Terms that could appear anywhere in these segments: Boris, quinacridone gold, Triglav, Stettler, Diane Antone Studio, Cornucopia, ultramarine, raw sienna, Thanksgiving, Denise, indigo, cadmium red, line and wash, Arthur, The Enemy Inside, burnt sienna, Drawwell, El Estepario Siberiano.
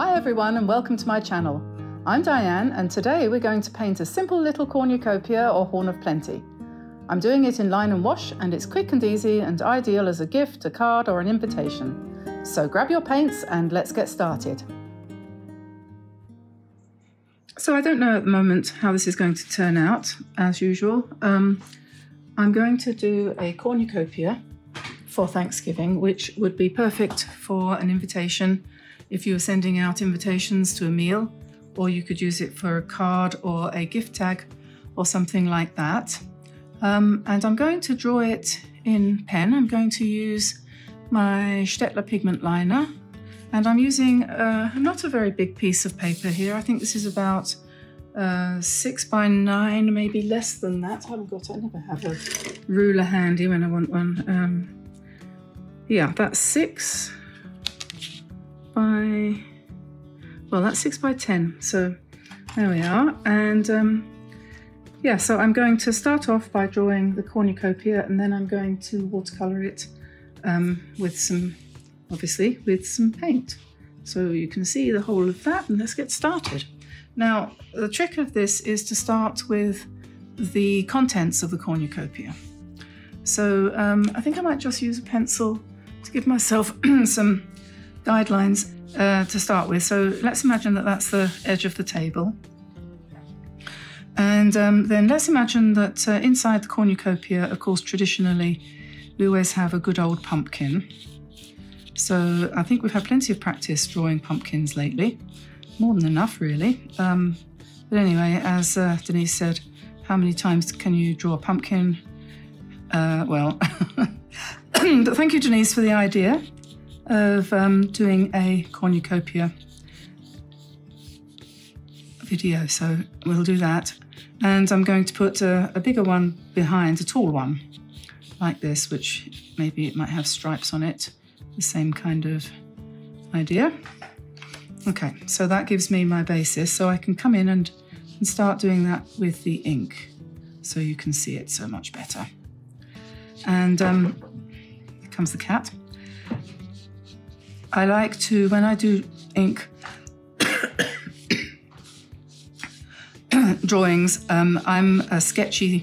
Hi everyone and welcome to my channel. I'm Diane and today we're going to paint a simple little cornucopia or horn of plenty. I'm doing it in line and wash and it's quick and easy and ideal as a gift, a card or an invitation. So grab your paints and let's get started. So I don't know at the moment how this is going to turn out as usual. I'm going to do a cornucopia for Thanksgiving, which would be perfect for an invitation if you were sending out invitations to a meal, or you could use it for a card or a gift tag or something like that. And I'm going to draw it in pen. I'm going to use my Stettler pigment liner and I'm using not a very big piece of paper here. I think this is about 6 by 9, maybe less than that. I never have a ruler handy when I want one. Yeah, that's 6 by 10. So there we are. And yeah, so I'm going to start off by drawing the cornucopia and then I'm going to watercolor it with some paint. So you can see the whole of that and let's get started. Now, the trick of this is to start with the contents of the cornucopia. So I think I might just use a pencil to give myself some guidelines to start with. So let's imagine that that's the edge of the table. And then let's imagine that inside the cornucopia, of course, traditionally, we always have a good old pumpkin. So I think we've had plenty of practice drawing pumpkins lately. More than enough, really. But anyway, as Denise said, how many times can you draw a pumpkin? Well, but thank you, Denise, for the idea of doing a cornucopia video. So we'll do that. And I'm going to put a bigger one behind, a tall one, like this, which maybe it might have stripes on it. The same kind of idea. Okay, so that gives me my basis, so I can come in and start doing that with the ink, so you can see it so much better. And here comes the cat. I like to, when I do ink drawings, I'm a sketchy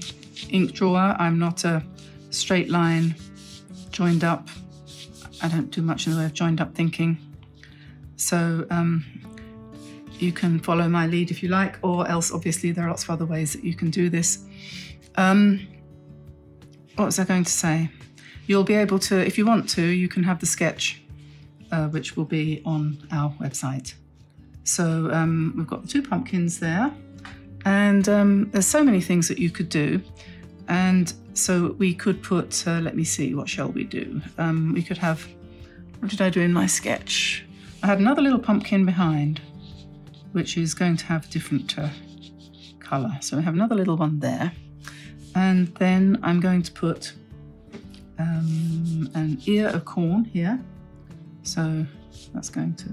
ink drawer. I'm not a straight line, joined up. I don't do much in the way of joined up thinking. So you can follow my lead if you like, or else obviously there are lots of other ways that you can do this. What was I going to say? You'll be able to, if you want to, you can have the sketch, which will be on our website. So we've got the two pumpkins there, and there's so many things that you could do. And so we could put, let me see, what shall we do? We could have, what did I do in my sketch? I had another little pumpkin behind, which is going to have a different colour. So we have another little one there. And then I'm going to put an ear of corn here. So that's going to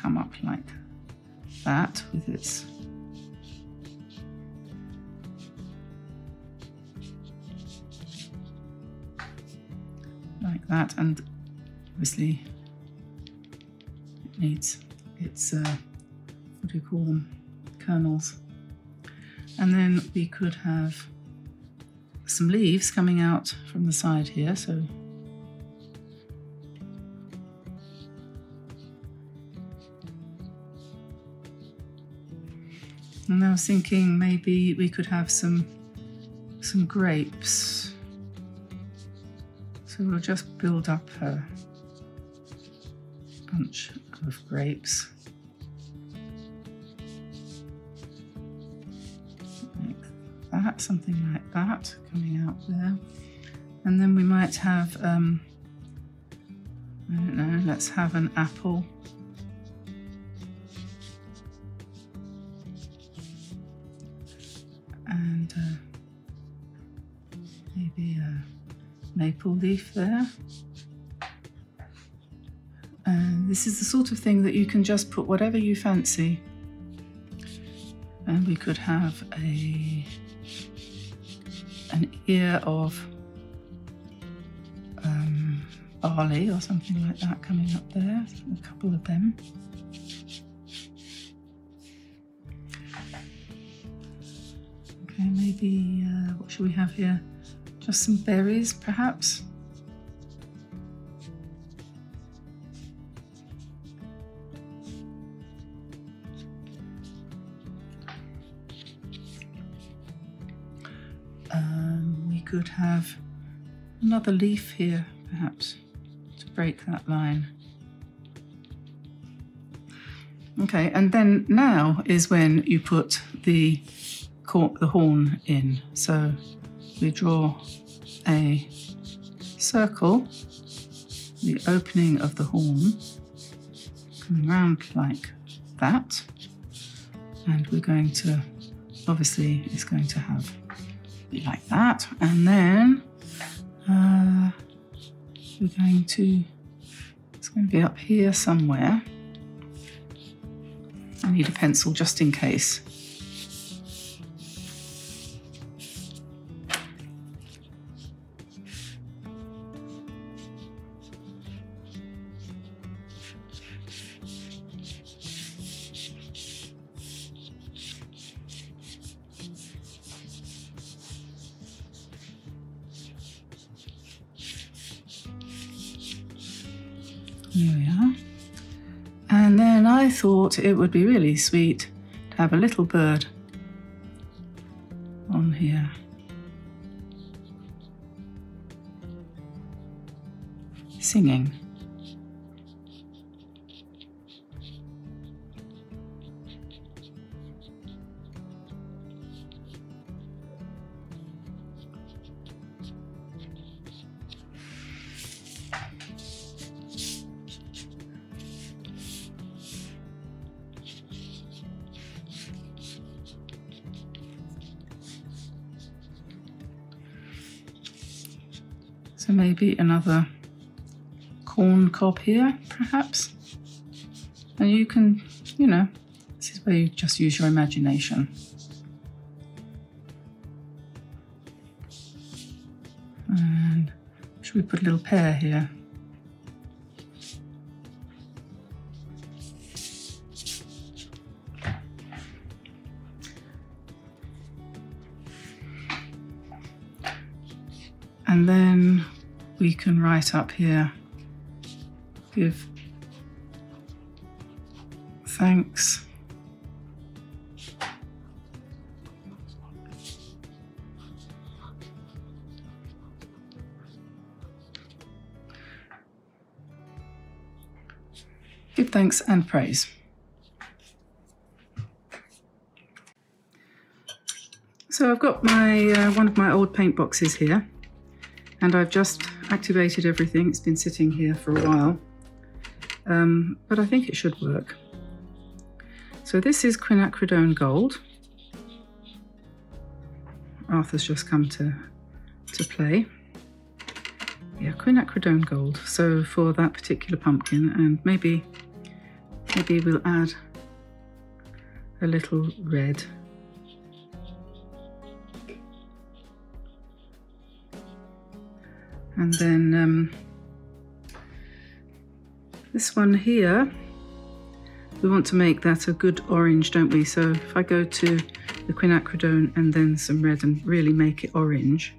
come up like that with its... like that, and obviously needs its, what do you call them, kernels. And then we could have some leaves coming out from the side here, so and I was thinking maybe we could have some grapes, so we'll just build up a bunch of grapes like that, something like that coming out there. And then we might have I don't know, let's have an apple and maybe a maple leaf there. And this is the sort of thing that you can just put whatever you fancy. And we could have an ear of barley or something like that coming up there, a couple of them. Okay, maybe, what should we have here? Just some berries, perhaps. We could have another leaf here, perhaps, to break that line. Okay, and then now is when you put the cork, the horn in. So we draw a circle, the opening of the horn, coming round like that, and we're going to, obviously it's going to have like that, and then we're going to, it's going to be up here somewhere. I need a pencil just in case. Here we are. And then I thought it would be really sweet to have a little bird on here. Singing. So maybe another corn cob here, perhaps. And you can, you know, this is where you just use your imagination. And should we put a little pear here? And then we can write up here, give thanks and praise. So I've got my one of my old paint boxes here, and I've just activated everything. It's been sitting here for a while, but I think it should work. So this is quinacridone gold. Arthur's just come to play. Yeah, quinacridone gold. So for that particular pumpkin, and maybe we'll add a little red. And then this one here, we want to make that a good orange, don't we? So if I go to the quinacridone and then some red and really make it orange.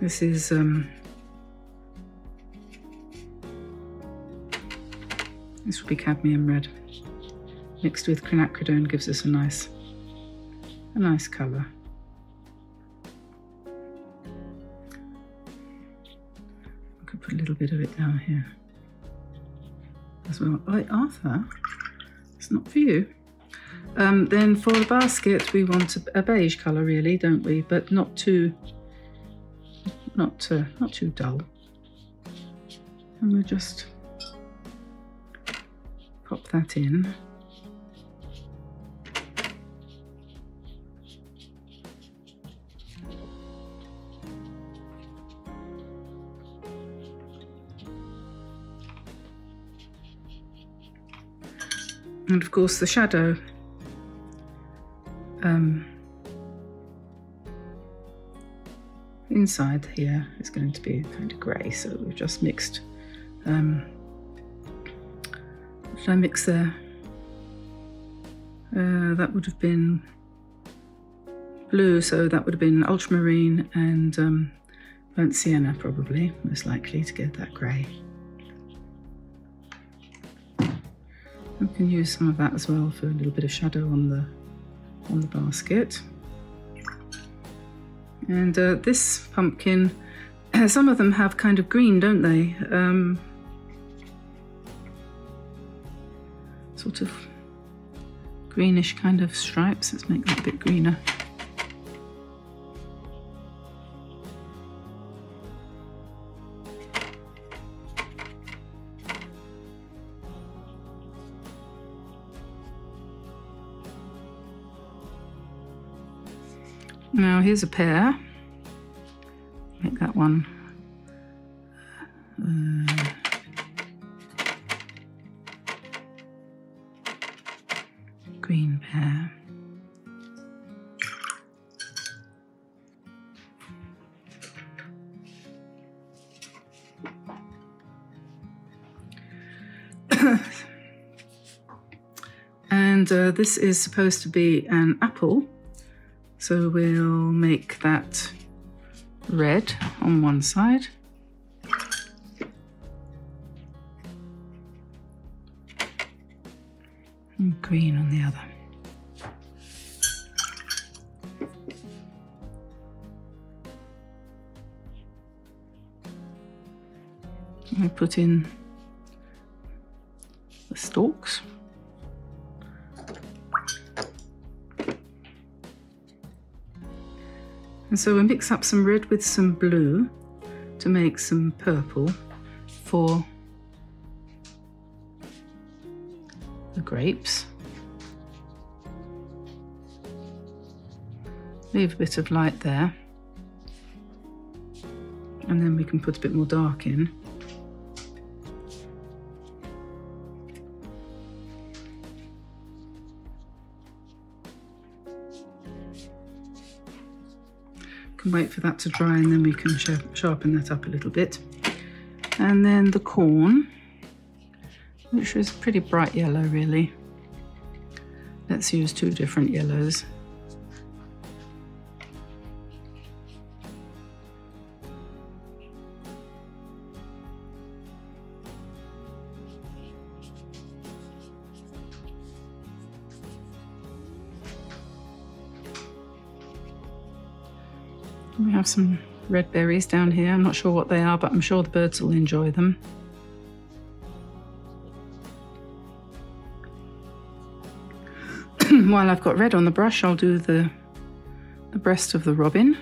This is this will be cadmium red mixed with quinacridone, gives us a nice colour. I could put a little bit of it down here as well. Oh, Arthur, it's not for you. Then for the basket, we want a beige colour, really, don't we? But not too dull. And we'll just pop that in. And of course the shadow inside here is going to be kind of grey, so we've just mixed. Did I mix there? That would have been blue, so that would have been ultramarine and burnt sienna, probably, most likely, to get that grey. We can use some of that as well for a little bit of shadow on the basket. And this pumpkin, some of them have kind of green, don't they? Sort of greenish kind of stripes. Let's make that a bit greener. Now here's a pear. Make that one green pear. And this is supposed to be an apple. So we'll make that red on one side. And green on the other. I put in the stalks. And so we mix up some red with some blue to make some purple for the grapes. Leave a bit of light there, and then we can put a bit more dark in. Can wait for that to dry, and then we can sharpen that up a little bit. And then the corn, which is pretty bright yellow, really. Let's use two different yellows. We have some red berries down here. I'm not sure what they are, but I'm sure the birds will enjoy them. While I've got red on the brush, I'll do the breast of the robin.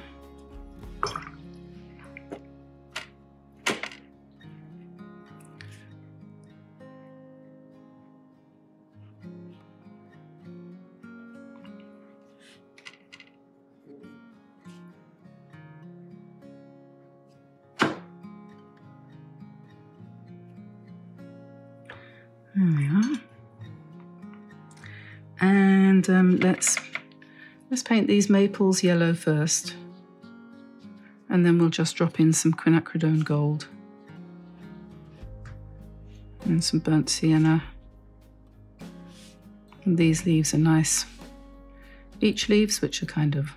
There we are. And let's paint these maples yellow first, and then we'll just drop in some quinacridone gold and some burnt sienna. And these leaves are nice beech leaves, which are kind of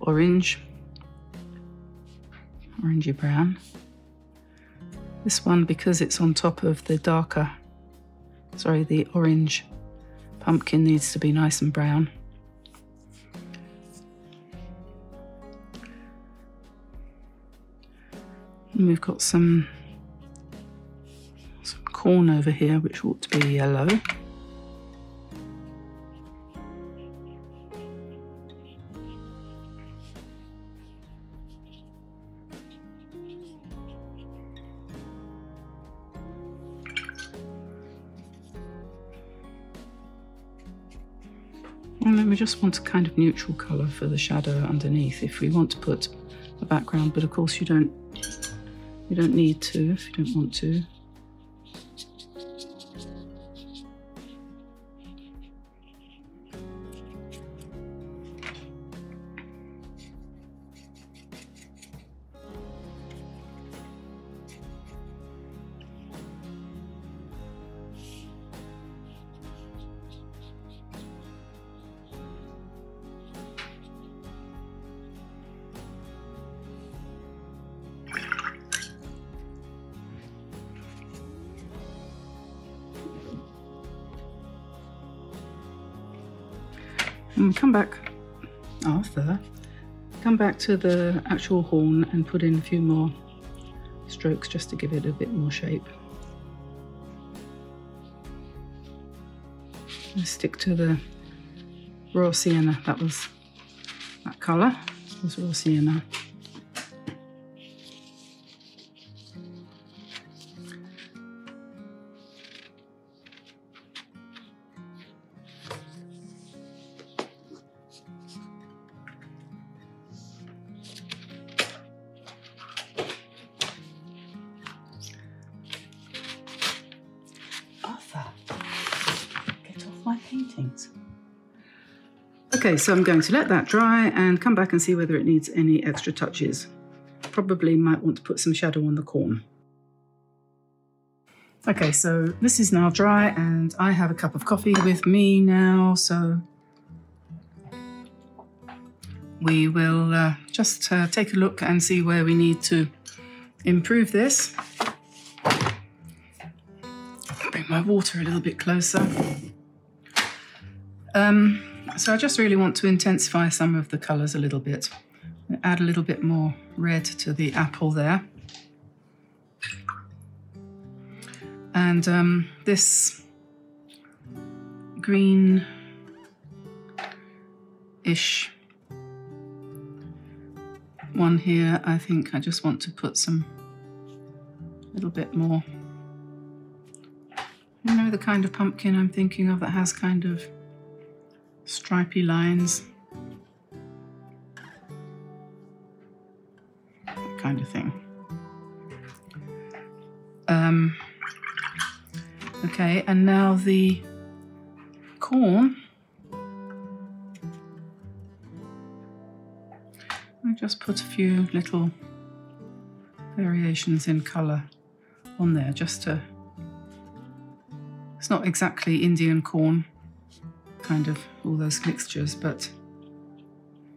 orangey brown. This one, because it's on top of the orange pumpkin, needs to be nice and brown. And we've got some corn over here, which ought to be yellow. And then we just want a kind of neutral colour for the shadow underneath if we want to put a background, but of course you don't need to if you don't want to. Come back, Arthur, come back to the actual horn and put in a few more strokes just to give it a bit more shape. And stick to the raw sienna, that was that colour, was raw sienna. Okay, so I'm going to let that dry and come back and see whether it needs any extra touches. Probably might want to put some shadow on the corn. Okay, so this is now dry and I have a cup of coffee with me now, so we will just take a look and see where we need to improve this. I'll bring my water a little bit closer. So I just really want to intensify some of the colours a little bit. Add a little bit more red to the apple there. And this green-ish one here, I think I just want to put some, a little bit more, you know, the kind of pumpkin I'm thinking of that has kind of stripy lines, that kind of thing. Okay, and now the corn. I just put a few little variations in colour on there, just to, it's not exactly Indian corn, kind of all those mixtures, but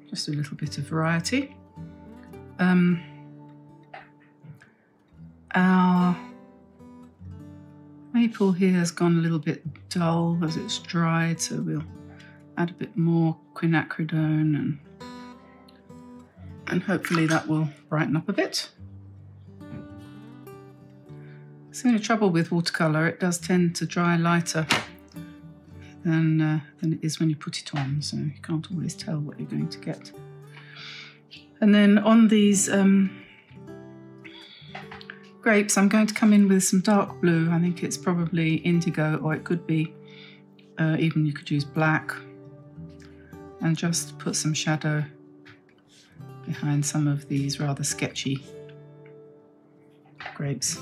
just a little bit of variety. Our maple here has gone a little bit dull as it's dried, so we'll add a bit more quinacridone and hopefully that will brighten up a bit. It's the only trouble with watercolour, it does tend to dry lighter than it is when you put it on, so you can't always tell what you're going to get. And then on these grapes, I'm going to come in with some dark blue. I think it's probably indigo, or it could be even you could use black, and just put some shadow behind some of these rather sketchy grapes.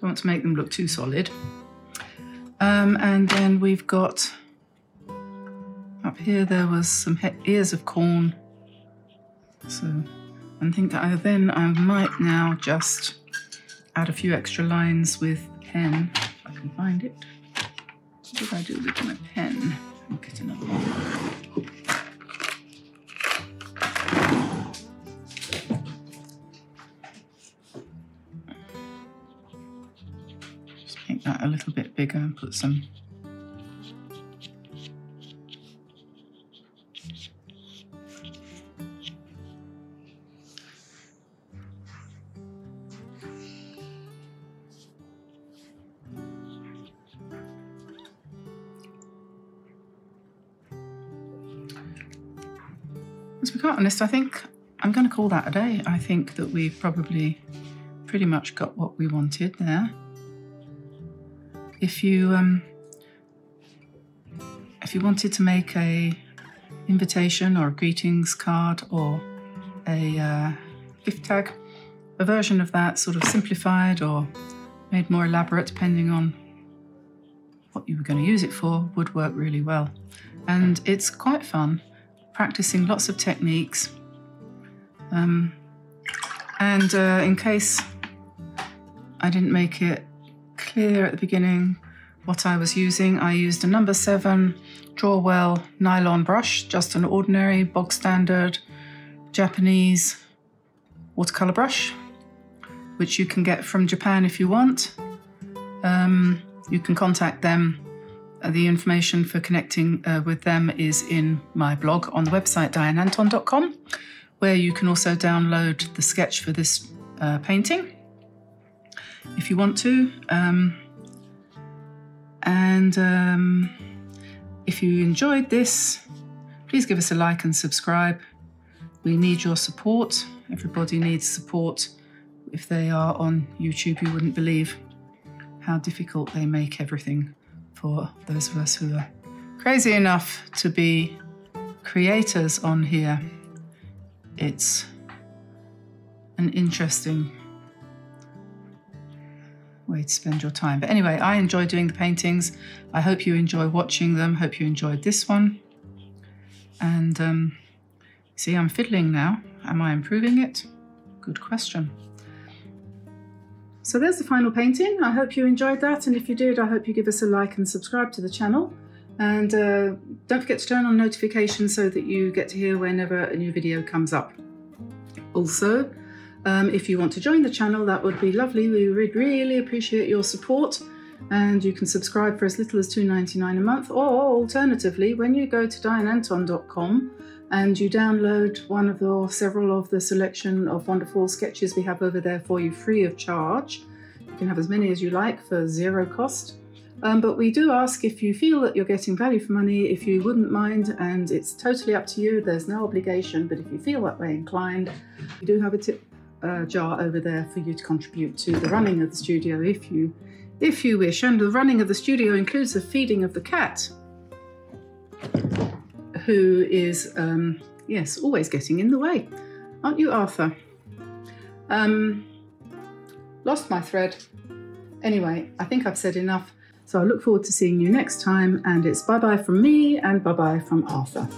Don't want to make them look too solid. And then we've got up here there was some ears of corn. So I think that I might now just add a few extra lines with pen, if I can find it. What did I do with my pen? I'll get another one. That a little bit bigger and put some to be quite honest, I think I'm going to call that a day. I think that we've probably pretty much got what we wanted there. If you wanted to make a invitation or a greetings card or a gift tag, a version of that sort of simplified or made more elaborate depending on what you were going to use it for, would work really well. And it's quite fun practicing lots of techniques. In case I didn't make it clear at the beginning what I was using, I used a number 7 Drawwell nylon brush, just an ordinary bog standard Japanese watercolour brush, which you can get from Japan if you want. You can contact them. The information for connecting with them is in my blog on the website dianeantone.com, where you can also download the sketch for this painting if you want to. If you enjoyed this, please give us a like and subscribe. We need your support. Everybody needs support. If they are on YouTube, you wouldn't believe how difficult they make everything for those of us who are crazy enough to be creators on here. It's an interesting way to spend your time. But anyway, I enjoy doing the paintings. I hope you enjoy watching them. Hope you enjoyed this one. And see, I'm fiddling now. Am I improving it? Good question. So there's the final painting. I hope you enjoyed that, and if you did, I hope you give us a like and subscribe to the channel. And don't forget to turn on notifications so that you get to hear whenever a new video comes up. Also, if you want to join the channel, that would be lovely. We would really appreciate your support, and you can subscribe for as little as $2.99 a month, or alternatively, when you go to dianeantone.com and you download one of or several of the selection of wonderful sketches we have over there for you free of charge. You can have as many as you like for zero cost. But we do ask, if you feel that you're getting value for money, if you wouldn't mind, and it's totally up to you, there's no obligation, but if you feel that way inclined, we do have a tip jar over there for you to contribute to the running of the studio if you wish. And the running of the studio includes the feeding of the cat, who is, yes, always getting in the way. Aren't you, Arthur? Lost my thread. Anyway, I think I've said enough. So I look forward to seeing you next time, and it's bye-bye from me and bye-bye from Arthur.